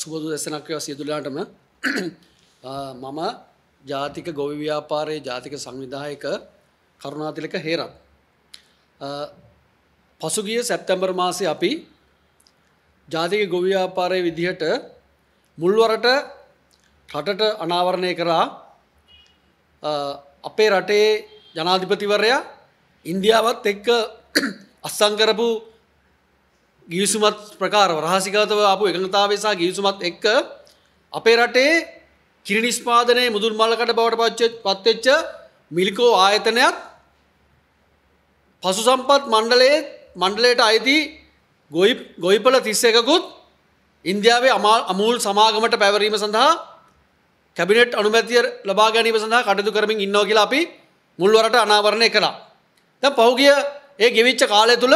සුබ දේශනාවක් වේවා සියලු දෙනාටම මම ජාතික ගොවි ව්‍යාපාරයේ ජාතික සංවිධායක කරුණාතිලක හේරත් පසුගිය සැප්තැම්බර් මාසයේ අපි ජාතික ගොවි ව්‍යාපාරයේ විදිහට මුල්වරට රටට අනාවරණය කරා අපේ රටේ ජනාධිපතිවරයා ඉන්දියාවත් එක්ක අත්සන් කරපු ගිවිසුමත් ප්‍රකාරව රහසිගතව ආපු එකඟතාවය සහ ගිවිසුමත් එක්ක අපේ රටේ කිරි නිෂ්පාදනයේ මුදුන් මල්ලකට බවට පත් වෙච්ච මිල්කෝ ආයතනයත් පසු සම්පත් මණ්ඩලයට අයිති ගොවිපළ 31 කුත් ඉන්දියාවේ අමූල් සමාගමට පැවරීම සඳහා කැබිනට් අනුමැතිය ලබා ගැනීම සඳහා කටයුතු කරමින් ඉන්නවා කියලා අපි මුල්වරට අනාවරණය කළා. දැන් පහුගිය ඒ ගෙවිච්ච කාලය තුල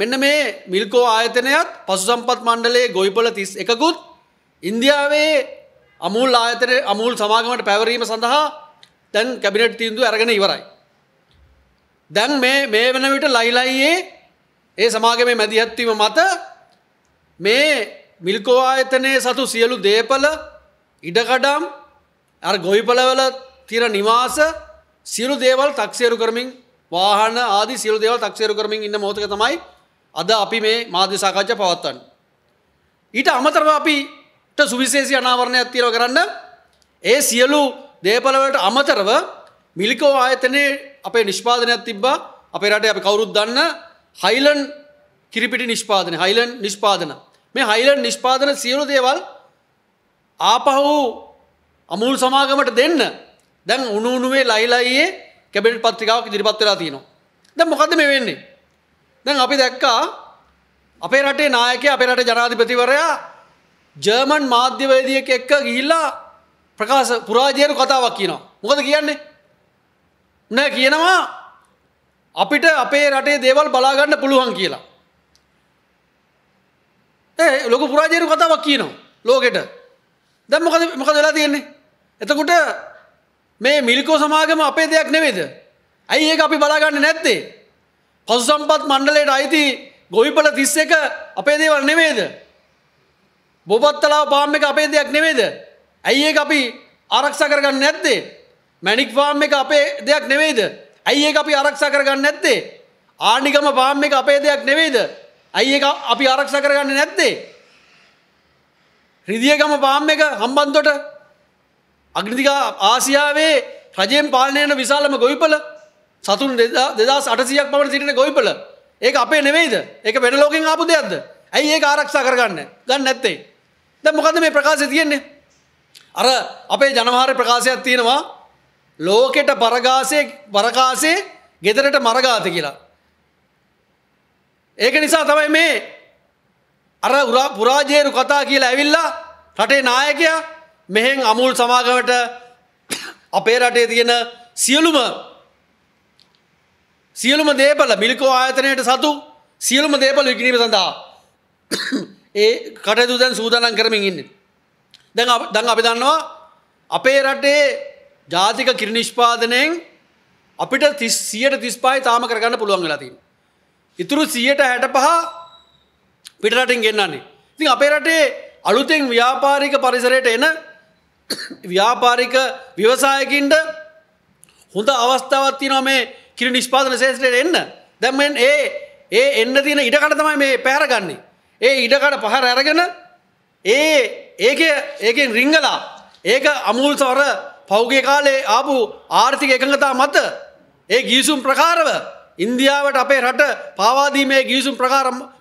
මෙන්න මේ මිල්කෝ ආයතනයත් පසු සම්පත් මණ්ඩලයේ ගොවිපළ 31 කුත් ඉන්දියාවේ අමූල් ආයතනයේ අමූල් සමාගමට පැවරීම සඳහා දැන් කැබිනට් තීන්දුව අරගෙන ඉවරයි. දැන් මේ වෙන විට ලයිලයියේ ඒ සමාගමේ මැදිහත් වීම මත මේ මිල්කෝ ආයතනයේ සතු සියලු දේපළ ඉඩකඩම් අර ගොවිපළවල තියෙන නිවාස සියලු දේවල් තක්සේරු කරමින් වාහන ආදී සියලු දේවල් තක්සේරු කරමින් ඉන්න මොහොතක තමයි අද අපි මේ මාධ්‍ය සාකච්ඡා පවත්වන්නේ. ඊට අමතරව අපිට සුවිශේෂී අනාවරණයක් තියව කරන්න ඒ සියලු දේපළ වලට අමතරව මිල්කෝ ආයතනයේ අපේ නිෂ්පාදනයක් තිබ්බා. අපේ රටේ අපි කවුරුත් දන්න හයිලන්ඩ් කිරිපිටි නිෂ්පාදනය, හයිලන්ඩ් නිෂ්පාදන. මේ හයිලන්ඩ් නිෂ්පාදන සියලු දේවල් ආපහු අමූල් සමාගමට දෙන්න දැන් උණුණුවේ ලයිලයියේ කැබිනට් පත්‍රිකාවක් ඉදිරිපත් වෙලා තියෙනවා. දැන් මොකද්ද මේ වෙන්නේ? දැන් අපි දැක්කා අපේ රටේ නායකයා අපේ රටේ ජනාධිපතිවරයා ජර්මන් මාධ්‍යවේදියෙක් එක්ක ගිහිල්ලා ප්‍රකාශ පුරාජයන කතාවක් කියනවා. මොකද කියන්නේ? නෑ කියනවා අපිට අපේ රටේ දේවල් බලා ගන්න පුළුවන් කියලා. ඒ ලොකු පුරාජයන කතාවක් කියනවා ලෝකෙට. දැන් මොකද වෙලා තියෙන්නේ? එතකොට මේ මිල්කෝ සමාගම අපේ දෙයක් නෙවෙයිද? ඇයි ඒක අපි බලාගන්නේ නැත්තේ? පසු සම්පත් මණ්ඩලයට අයිති ගොවිපළ 31 අපේ දේවල් නෙවෙයිද? බොබත්තලාව ෆාම් එක අපේ දෙයක් නෙවෙයිද? ඇයි ඒක අපි ආරක්ෂා කරගන්නේ නැත්තේ? මැණික් ෆාම් එක අපේ දෙයක් නෙවෙයිද? ඇයි ඒක අපි ආරක්ෂා කරගන්නේ නැත්තේ? ආණිගම ෆාම් එක අපේ දෙයක් නෙවෙයිද? ඇයි ඒක අපි ආරක්ෂා කරගන්නේ නැත්තේ? රිදියගම ෆාම් එක හම්බන්තොට අග්නිදිගා ආසියාවේ රජයෙන් පාලනය වෙන විශාලම ගොවිපළ සතුන් 2800ක් පමණ සිටින ගොවිපළ ඒක අපේ නෙවෙයිද? ඒක වෙන ලෝකෙන් ආපු දෙයක්ද? ඇයි ඒක ආරක්ෂා ගන්න නැත්තේ? දැන් මොකද්ද මේ ප්‍රකාශය තියෙන්නේ? අර අපේ ජනවහරේ ප්‍රකාශයක් තියෙනවා ලෝකෙට පරකාසේ ගෙදරට මරගාත කියලා. ඒක නිසා තමයි මේ අර පුරාජේරු කතා කියලා ඇවිල්ලා රටේ නායකයා මෙහෙන් අමූල් සමාගමට අපේ රටේ තියෙන සියලුම දේපළ මිල්කෝ ආයතනයට සතු සියලුම දේපළ විකිණීම සඳහා ඒ කටයුතු දැන් සූදානම් කරමින් ඉන්නේ. දැන් අපි දන්නවා අපේ රටේ ජාතික කිරි නිෂ්පාදනයෙන් අපිට 35% තාම කරගන්න පුළුවන් වෙලා තියෙනවා. ඉතුරු 65% පිටරටින් ගෙන්නන්නේ. ඉතින් අපේ රටේ අලුතෙන් ව්‍යාපාරික පරිසරයට එන ව්‍යාපාරික ව්‍යවසායකින්ට හොඳ අවස්ථාවක් තියෙනවා මේ කිරි නිෂ්පාදන ශේෂ්ත්‍රයට එන්න. දැන් මෙන් ඒ එන්න තියෙන ඉඩකඩ තමයි මේ පැහැර ගන්නෙ. ඒ ඉඩකඩ පහර අරගෙන ඒකෙන් රිංගලා ඒක අමූල් සොර පෞගේ කාලේ ආපු ආර්ථික එකඟතාව මත ඒ ගිවිසුම් ප්‍රකාරව ඉන්දියාවට අපේ රට පාවා දීමේ ගිවිසුම්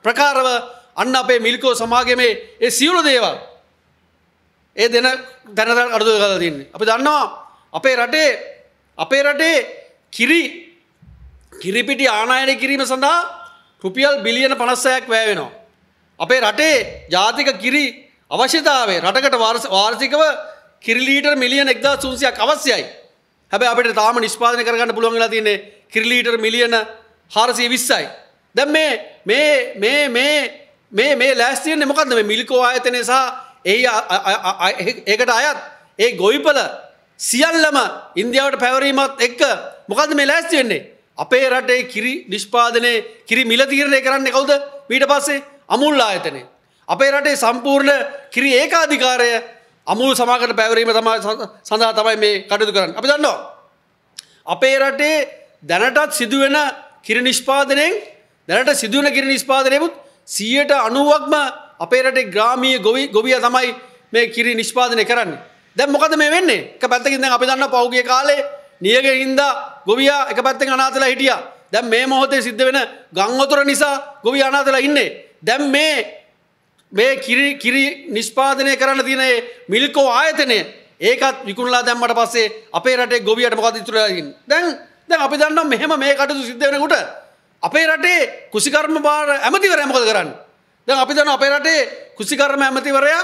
ප්‍රකාරව අන්න අපේ මිල්කෝ සමාගමේ ඒ සියලු දේවල් ඒ දෙන දැනට අඩුව කරලා තින්නේ. අපි දන්නවා අපේ රටේ කිරිපිටි ආනයනය කිරීම සඳහා රුපියල් බිලියන 56ක් වැය වෙනවා. අපේ රටේ ජාතික කිරි අවශ්‍යතාවයේ රටකට වාර්ෂිකව කිරි ලීටර් මිලියන 1300ක් අවශ්‍යයි. හැබැයි අපිට තාම නිෂ්පාදනය කරගන්න පුළුවන් වෙලා තියෙන්නේ කිරි ලීටර් මිලියන 420යි. දැන් මේ ලෑස්තියන්නේ මොකද්ද මේ මිල්කෝ ආයතනය සහ ඒකට අයත් ඒ ගොවිපළ සියල්ලම ඉන්දියාවට පැවරීමත් එක්ක මොකද්ද මේ ලෑස්ති වෙන්නේ? අපේ රටේ කිරි නිෂ්පාදනයේ කිරි මිල තීරණය කරන්නේ කවුද? ඊට පස්සේ අමුල් ආයතනය. අපේ රටේ සම්පූර්ණ කිරි ඒකාධිකාරය අමුල් සමාකට පැවරීම සඳහා තමයි මේ කටයුතු කරන්නේ. අපි දන්නවා අපේ රටේ දැනටත් සිදුවෙන කිරි නිෂ්පාදනයෙන් දැනට සිදුවෙන කිරි නිෂ්පාදනයේත් 90%ක්ම අපේ රටේ ග්‍රාමීය ගොවියා තමයි මේ කිරි නිෂ්පාදනය කරන්නේ. දැන් මොකද මේ වෙන්නේ? එක පැත්තකින් දැන් අපි දන්නවා පෞගිය කාලේ නියගෙහිඳ ගොවියා එක පැත්තකින් අනාථලා හිටියා. දැන් මේ මොහොතේ සිද්ධ වෙන ගම් වතුර නිසා ගොවියා අනාථලා ඉන්නේ. දැන් මේ කිරි නිෂ්පාදනය කරන්න තියෙන මේ මිල්කෝ ආයතනය ඒකත් විකුණලා දැම්මට පස්සේ අපේ රටේ ගොවියට මොකද ඉතුරු වෙලා ඉන්නේ? දැන් අපි දන්නවා මෙහෙම මේ කටයුතු සිද්ධ වෙනකොට අපේ රටේ කුසිකර්ම භාර ඇමතිවරයා මොකද කරන්නේ? දැන් අපි දන්නවා අපේ රටේ කුසිකර්ම ඇමතිවරයා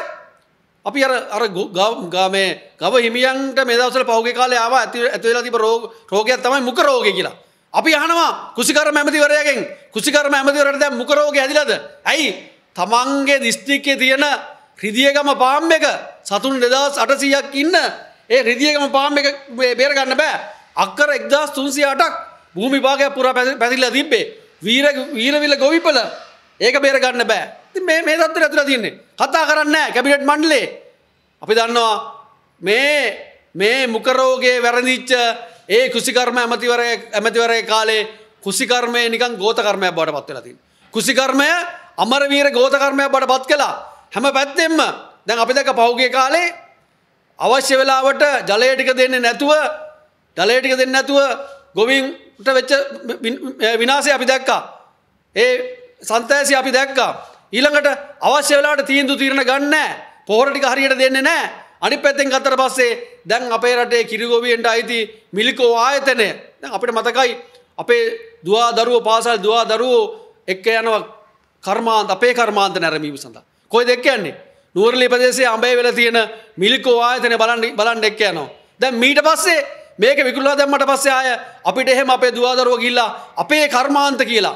අපි අර ගාමේ ගව හිමියන්ට මේ දවස්වල පහුගිය කාලේ ආවා ඇති වෙලා තිබ්බ රෝගයක් තමයි මුඛ රෝගය කියලා. අපි අහනවා කුසිකර්ම ඇමතිවරයාගෙන් කුසිකර්ම ඇමතිවරයාට දැන් මුඛ රෝගය ඇදිලාද? ඇයි? තමන්ගේ දිස්ත්‍රික්කයේ තියෙන රිදියගම පාම් එක සතුන් 2800ක් ඉන්න ඒ රිදියගම පාම් එක බේර ගන්න බෑ. අක්කර 1308ක් භූමි භාගයක් පුරා පැතිරලා තිබ්බේ. වීරවිල ගොවිපළ ඒක බේර ගන්න බෑ. ඉතින් මේ තත්ත්වයට ඇතුළත තියෙන්නේ. කතා කරන්නේ නැහැ කැබිනට් මණ්ඩලයේ. අපි දන්නවා මේ මුඛ රෝගයේ වැරදිච්ච ඒ කුසිකර්ම ඇමතිවරයාගේ කාලේ කුසිකර්මය නිකන් ගෝත කර්මයක් බවට පත් වෙලා තියෙනවා. කුසිකර්මය අමරවීර ගෝත කර්මයක් බවට පත් කළා හැම පැත්තෙම. දැන් අපි දැක්ක පහුගිය කාලේ අවශ්‍ය වෙලාවට ජලය ටික දෙන්නේ නැතුව ගොවින්ට වෙච්ච විනාශය අපි දැක්කා. ඒ සන්තෑසිය අපි දැක්කා. ඊළඟට අවශ්‍ය වෙලාවට තීන්දුව తీරන ගන්න නැහැ. පොහොර ටික හරියට දෙන්නේ නැහැ. අනිත් පැත්තෙන් ගත්තට පස්සේ දැන් අපේ රටේ කිරි ගොවියන්ට අයිති මිලිකෝ ආයතනය. දැන් අපිට මතකයි අපේ දුවා දරුවෝ එක්ක යනවා කර්මාන්ත අපේ කර්මාන්ත නැරඹීම සඳහා. කොයිද එක්ක යන්නේ? නුවරඑළිය ප්‍රදේශයේ අඹේවල තියෙන මිල්කෝ ආයතනය බලන්න එක්ක යනවා. දැන් මීට පස්සේ මේක විකුණලා දැම්මට පස්සේ ආය අපිට එහෙම අපේ දුවදරුව ගිහිල්ලා අපේ කර්මාන්ත කියලා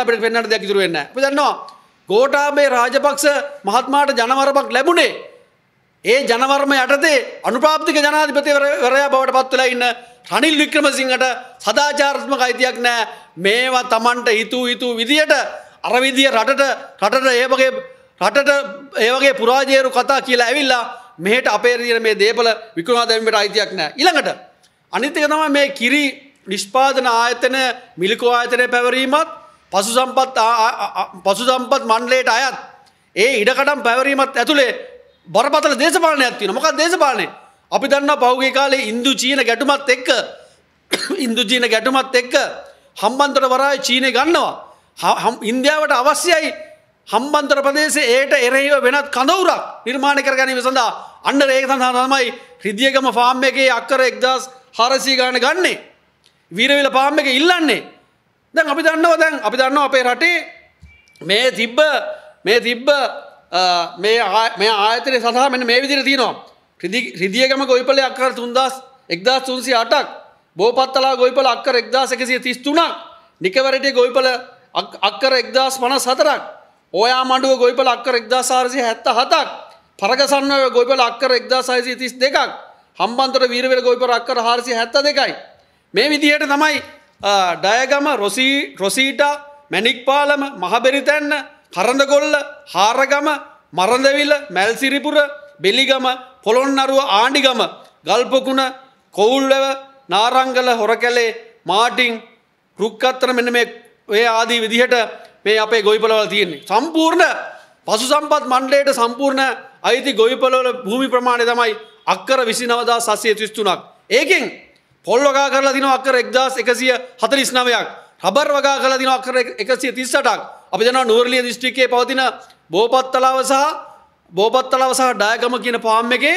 අපිට වෙන්නට දෙයක් ඉතුරු වෙන්නේ නැහැ. අපි දන්නවා ගෝඨාභය රාජපක්ෂ මහත්මයාට ජනවරමක් ලැබුණේ. ඒ ජනවරම යටතේ අනුප්‍රාප්තික ජනාධිපතිවරයා බවට පත් වෙලා ඉන්න රනිල් වික්‍රමසිංහට සදාචාරාත්මක අයිතියක් නැහැ. මේවා Tamanට හිතු විදියට අර විදිය රටට ඒ වගේ පුරාජේරු කතා කියලා ඇවිල්ලා මෙහෙට අපේ දින මේ දේපල විකුණා දැමීමට අයිතියක් නැහැ. ඊළඟට අනිත් එක තමයි මේ කිරි නිෂ්පාදන ආයතන මිලිකෝ ආයතනයේ පැවරීමත් පසු සම්පත් මණ්ඩලයට අයත් ඒ ඉඩකඩම් පැවරීමත් ඇතුලේ බරපතල දේශපාලනයක් තියෙනවා. මොකක්ද දේශපාලනය? අපි දන්නවා පහුගිය කාලේ ඉන්දු චීන ගැටුමත් එක්ක හම්බන්තොට වරාය චීනේ ගන්නවා. ඉන්දියාවට අවශ්‍යයි හම්බන්තොට ප්‍රදේශයේ ඒට එරෙහිව වෙනත් කඳවුරක් නිර්මාණය කර ගැනීම සඳහා. අන්න ඒක සඳහා තමයි රිදියගම ෆාම් එකේ අක්කර 1400 ගන්න ගන්නේ. වීරවිල ෆාම් එකේ ඉල්ලන්නේ. දැන් අපි දන්නවා අපේ රටේ මේ තිබ්බ මේ ආයතනයේ සඳහා මෙන්න මේ විදිහට තියෙනවා. රිදියගම ගොවිපළ අක්කර 1308ක්, බෝපත්තලා ගොවිපළ අක්කර 1133ක්, නිකවරටේ ගොවිපළ අක්කර 1054ක්, ඕයාමඩුව ගොවිපළ අක්කර 1477ක්, පරගසන්නව ගොවිපළ අක්කර 1632ක්, හම්බන්තොට වීරවිල ගොවිපළ අක්කර 472යි. මේ විදිහට තමයි ඩයගම, රොසීටා, මැණික්පාලම, මහබෙරිතැන්න, කරඳගොල්ල, හාරගම, මරඳවිල, මැල්සිරිපුර, බෙලිගම, පොළොන්නරුව, ආණ්ඩිගම, ගල්පොකුණ, කොවුල්වැව, නාරංගල, හොරකැලේ, මාටින්, රුක්කත්තර මෙන්න මේ ඔය ආදී විදිහට මේ අපේ ගොවිපළවල තියෙන්නේ. සම්පූර්ණ පසු සම්පත් මණ්ඩලයට සම්පූර්ණ අයිති ගොවිපළවල භූමි ප්‍රමාණය තමයි අක්කර 29733ක්. ඒකෙන් පොල් වගා කරලා දිනව අක්කර 1149ක්, රබර් වගා කරලා දිනව අක්කර 138ක්. අපි දන්නවා නුවරඑළිය දිස්ත්‍රික්කයේ පවතින බෝපත්තලාව සහ ඩයගම කියන ෆාම් එකේ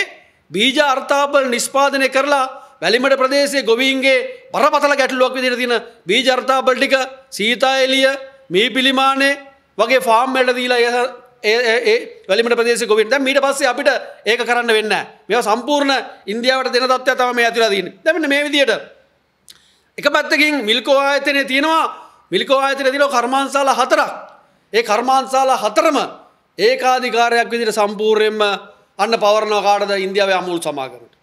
බීජ අර්ථාපල නිෂ්පාදනය කරලා වැලිමඩ ප්‍රදේශයේ ගොවීන්ගේ බරපතල ගැටලුවක් විදිහට තියෙන බීජ අර්ථාපල ටික සීතා එළිය, මීපිලිමානේ වගේ ෆාම් වලට දීලා ඒ වැලිමඩ ප්‍රදේශයේ ගොවීන් දැන් ඊට පස්සේ අපිට ඒක කරන්න වෙන්නේ නැහැ. මේවා සම්පූර්ණ ඉන්දියාවට දෙන තත්ත්වය තමයි මේ ඇතිලා තියෙන්නේ. දැන් මෙන්න මේ විදිහට එක පැත්තකින් මිල්කෝ ආයතනයේ තියෙනවා කර්මාන්තශාල 4ක්. ඒ කර්මාන්තශාල 4ම ඒකාධිකාරයක් විදිහට සම්පූර්ණයෙන්ම අන්න පවරනවා කාටද? ඉන්දියාවේ අමුල් සමාගමට.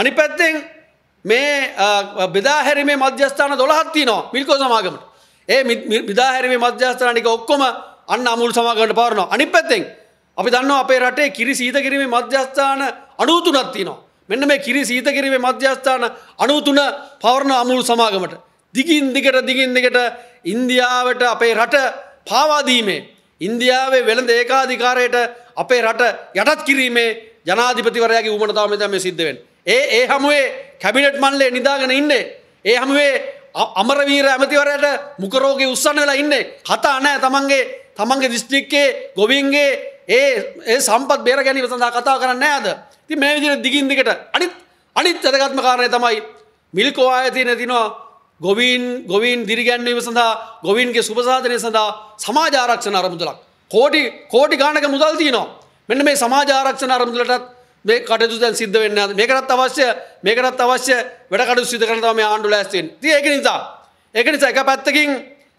අනිත් පැත්තෙන් මේ බෙදාහැරීමේ මධ්‍යස්ථාන 12ක් තියෙනවා මිල්කෝ සමාගමට. ඒ බෙදාහැරීමේ මධ්‍යස්ථාන ටික ඔක්කොම අන්න අමුල් සමාගමට පවරනවා. අනිත් පැත්තෙන් අපි දන්නවා අපේ රටේ කිරි සීත කිරීමේ මධ්‍යස්ථාන 93ක් තියෙනවා. මෙන්න මේ කිරි සීත කිරීමේ මධ්‍යස්ථාන 93 පවරන අමුල් සමාගමට දිගින් දිගට ඉන්දියාවට අපේ රට පාවා දීමේ, ඉන්දියාවේ වෙළඳ ඒකාධිකාරයට අපේ රට යටත් කිරීමේ ජනාධිපතිවරයාගේ උමනතාව මෙතන මේ සිද්ධ වෙන්නේ. ඒ හැමුවේ කැබිනට් මණ්ඩලය නිදාගෙන ඉන්නේ. ඒ හැමුවේ අමරවීර ඇමතිවරයාට මුඛ රෝගේ උස්සන්න වෙලා ඉන්නේ. කතා නැහැ තමන්ගේ දිස්ත්‍රික්කයේ ගොවීන්ගේ ඒ සම්පත් බේර ගැනීම සඳහා කතා කරන්නේ නැහැ අද. ඉතින් මේ විදිහට දිගින් දිගට අනිත් වැදගත්ම කාරණේ තමයි මිල්කෝ ආයතනයේ දිනවා ගොවීන් දිරිගැන්වීම සඳහා, ගොවීන්ගේ සුබසාධනය සඳහා සමාජ ආරක්ෂණ අරමුදලක් කෝටි ගාණක මුදල් තියෙනවා. මෙන්න මේ සමාජ ආරක්ෂණ අරමුදලටත් මේ කටයුතු දැන් සිද්ධ වෙන්නේ නැහැ. මේකටත් අවශ්‍ය වැඩ කටයුතු සිදු කරන තමයි ආණ්ඩුව ලෑස්ති වෙන්නේ. ඉතින් ඒක නිසා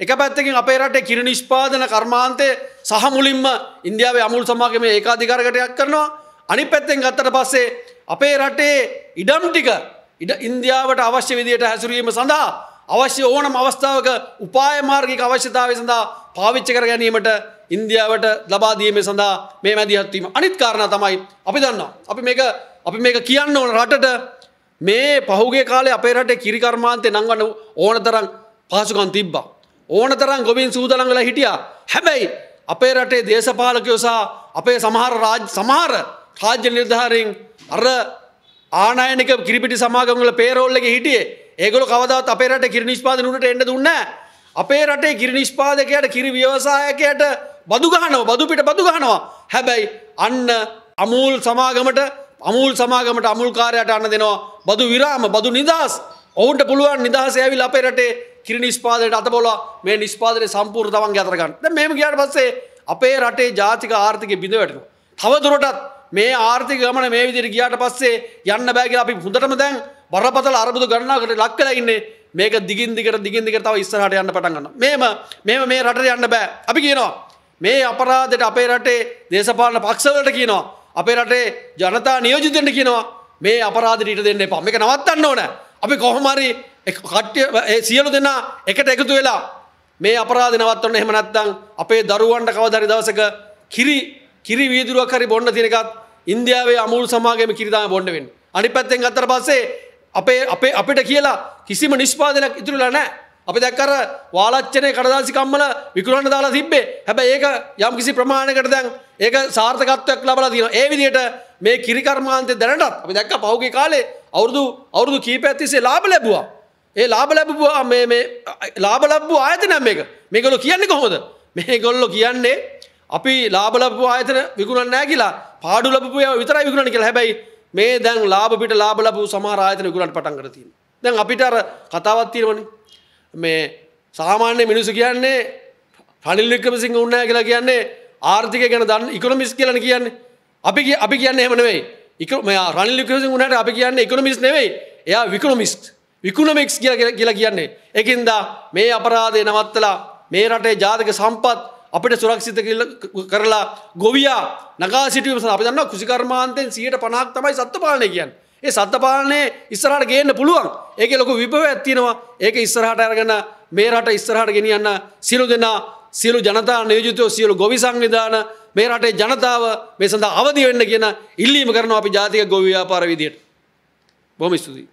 එක පැත්තකින් අපේ රටේ කිරි නිෂ්පාදන කර්මාන්තයේ සහ මුලින්ම ඉන්දියාවේ අමුල් සමාගමේ ඒකාධිකාරකටයක් කරනවා. අනිත් පැත්තෙන් ගත්තට පස්සේ අපේ රටේ ඉඩම් ටික ඉන්දියාවට අවශ්‍ය විදියට හැසිරීම සඳහා අවශ්‍ය ඕනම අවස්ථාවක උපාය මාර්ගික අවශ්‍යතාවය සඳහා පාවිච්චි කර ගැනීමට ඉන්දියාවට ලබා දීම සඳහා මේ මැදිහත් වීම. අනිත් කාරණා තමයි අපි දන්නවා අපි මේක කියන්න ඕන රටට මේ පහුගිය කාලේ අපේ රටේ කිරි කර්මාන්තේ නංවන ඕනතරම් පහසුකම් තිබ්බා. ඕනතරම් ගොවීන් සූදානම් වෙලා හිටියා. හැබැයි අපේ රටේ දේශපාලකයෝ සහ අපේ සමහර රාජ්‍ය නිලධාරීන් අර ආනයනික කිරිපිටි සමාගම් වල පේරෝල් එකේ හිටියේ. ඒගොල්ලෝ කවදාවත් අපේ රටේ කිරි නිෂ්පාදන උඩට එන්න දුන්නේ නැහැ. අපේ රටේ කිරි නිෂ්පාදකයාට කිරි ව්‍යවසායකයාට බදු පිට ගහනවා. හැබැයි අන්න අමූල් සමාගමට අමුල්කාරයාට අන්න දෙනවා බදු විරාම, බදු නිදහස්. ඔවුන්ට පුළුවන් නිදහස ඇවිල්ලා අපේ රටේ කිරි නිෂ්පාදනයට අතබෝලා මේ නිෂ්පාදනය සම්පූර්ණ තමන්ගේ අතට ගන්න. දැන් මෙහෙම ගියාට පස්සේ අපේ රටේ ජාතික ආර්ථිකය බිඳ වැටෙනවා. තවදුරටත් මේ ආර්ථික ගමන මේ විදිහට ගියාට පස්සේ යන්න බෑ කියලා අපි හොඳටම දැන් බරපතල අරමුදු ගණනාවකට ලක් වෙලා ඉන්නේ. මේක දිගින් දිගට තව ඉස්සරහට යන්න පටන් ගන්නවා. මේම මේ රටට යන්න බෑ. අපි කියනවා මේ අපරාධයට අපේ රටේ දේශපාලන පක්ෂවලට කියනවා, අපේ රටේ ජනතා නියෝජිතයන්ට කියනවා මේ අපරාධෙට ඉඩ දෙන්න එපා. මේක නවත්තන්න ඕන. අපි කොහොම හරි කට්ටිය සියලු දෙනා එකට එකතු වෙලා මේ අපරාධය නවත්තන්න. එහෙම නැත්නම් අපේ දරුවන්ට කවදා හරි දවසක කිරි වීදුරුවක් හරි බොන්න තියෙන එකත් ඉන්දියාවේ අමූල් සමාගමේ කිරි තමයි බොන්න වෙන්නේ. අනිත් පැත්තෙන් ගත්තට පස්සේ අපිට කියලා කිසිම නිෂ්පාදනයක් ඉතුරුලා නැහැ. අපි දැක්ක අර වාලච්චනේ කඩදාසි කම්මල විකුණන්න දාලා තිබ්බේ. හැබැයි ඒක යම් කිසි ප්‍රමාණයකට දැන් ඒක සාර්ථකත්වයක් ලැබලා තියෙනවා. ඒ විදිහට මේ කිරි කර්මාන්තේ දැනටත් අපි දැක්ක පහුගිය කාලේ අවුරුදු කීපයක් තිස්සේ ලාභ ලැබුවා. ඒ ලාභ ලැබුවා මේ ලාභ ලැබුව ආයතනය මේක. මේගොල්ලෝ කියන්නේ කොහොමද? මේගොල්ලෝ කියන්නේ අපි ලාභ ලැබුව ආයතන විකුණන්නේ නැහැ කියලා, පාඩු ලැබුව ඒවා විතරයි විකුණන්නේ කියලා. හැබැයි මේ දැන් ලාභ ලැබූ සමහර ආයතන විකුණන්න පටන් ගන්න තියෙනවා. දැන් අපිට අර කතාවක් තියෙනවනේ. මේ සාමාන්‍ය මිනිස්සු කියන්නේ රනිල් වික්‍රමසිංහ උන්නේ කියලා කියන්නේ ආර්ථිකය ගැන දන්න ඉකොනොමිස්ට් කියලා කියන්නේ. අපි කියන්නේ එහෙම නෙවෙයි. රනිල් වික්‍රමසිංහ උනාට අපි කියන්නේ ඉකොනොමිස්ට් නෙවෙයි. එයා විකොනොමිස්ට්. විකොනොමික්ස් කියලා කියන්නේ. ඒකින්ද මේ අපරාධය නවත්තලා මේ රටේ ජාතික සම්පත් අපිට සුරක්ෂිත කරලා ගොවියා නගා සිටුවීම සඳහා අපි දන්නවා කෘෂි කර්මාන්තයෙන් 50% තමයි සත්ත්ව පාලනය කියන්නේ. ඒ සත්ත්ව පාලනය ඉස්සරහට ගේන්න පුළුවන්. ඒකේ ලොකු විභවයක් තියෙනවා. ඒක ඉස්සරහට අරගෙන මේ රට ඉස්සරහට ගෙනියන්න සියලු ජනතා නියෝජිතයෝ, සියලු ගොවි සංවිධාන, මේ රටේ ජනතාව මේ සඳහා අවදි වෙන්න කියන ඉල්ලීම කරනවා අපි ජාතික ගොවි ව්‍යාපාර විදියට. බොහොම ස්තුතියි.